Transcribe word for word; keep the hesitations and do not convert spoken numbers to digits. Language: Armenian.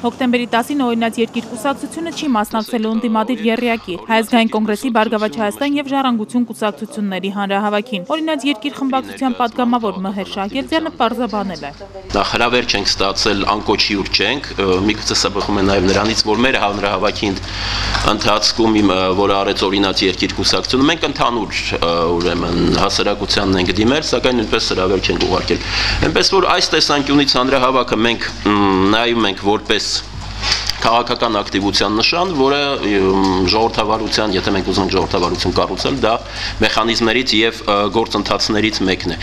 Հոկտեմբերի տասին օրինաց երկիրկուսակցությունը չի մասնակցելու ընդդիմադիր եռյակի, Հայազգային կոնգրեսի Բարգավաճ Հայաստան և Ժառանգություն կուսակցությունների հանրահավաքին։ Օրինաց երկիր խմբակցության պատգամավոր Մհեր Շահգերդյանը պարզաբանել է. Հրավեր չենք ստացել, անկոչ հյուր չենք, միգուցե սա բխում է նաև նրանից, որ մեր հանրահավաքի ընթացքում, որը արեց օրինաց երկիր կուսակցությունը, մենք ընդհանուր ուրեմն հասարակությանն ենք դիմել, սակայն նույնպես հրավեր չենք ուղարկել։ Այնպես որ այս տեսանկյունից հանրահավաքը մենք նայում ենք որպես քաղաքական ակտիվության նշան, որը ժողովրդավարության, եթե մենք ուզենք ժողովրդավարություն կառուցել, դա մեխանիզմներից և գործընթացներից մեկն է։